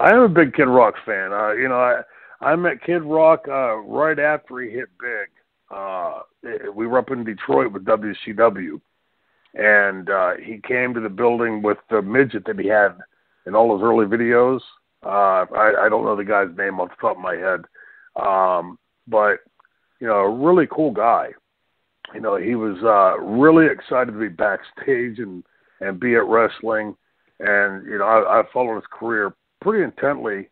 I am a big Kid Rock fan. You know, I met Kid Rock right after he hit big. We were up in Detroit with WCW, and he came to the building with the midget that he had in all his early videos. I don't know the guy's name off the top of my head, but, you know, a really cool guy. You know, he was really excited to be backstage and be at wrestling. And, you know, I followed his career pretty intently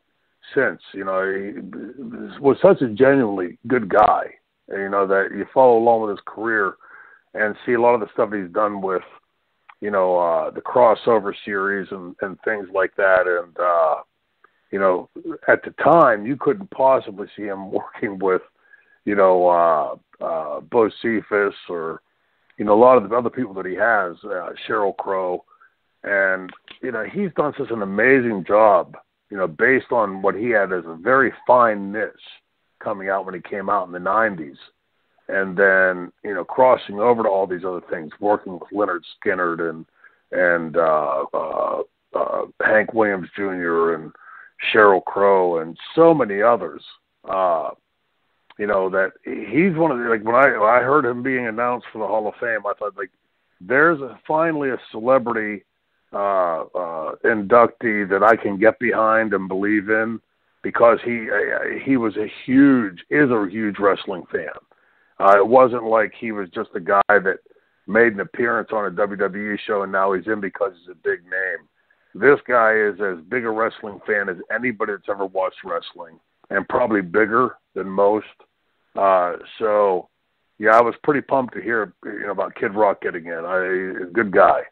since. You know, he was such a genuinely good guy, you know, that you follow along with his career and see a lot of the stuff he's done with, you know, the crossover series and things like that. And, you know, at the time, you couldn't possibly see him working with, you know, Bo Cephas or, you know, a lot of the other people that he has, Sheryl Crow. And, you know, he's done such an amazing job, you know, based on what he had as a very fine niche coming out when he came out in the 90s. And then, you know, crossing over to all these other things, working with Lynyrd Skynyrd and Hank Williams Jr. and Sheryl Crow and so many others, you know, that he's one of the, like, when I heard him being announced for the Hall of Fame, I thought, like, there's finally a celebrity inductee that I can get behind and believe in, because he is a huge wrestling fan. It wasn't like he was just a guy that made an appearance on a WWE show and now he's in because he's a big name. This guy is as big a wrestling fan as anybody that's ever watched wrestling, and probably bigger than most. So, yeah, I was pretty pumped to hear, you know, about Kid Rock getting in. He's a good guy.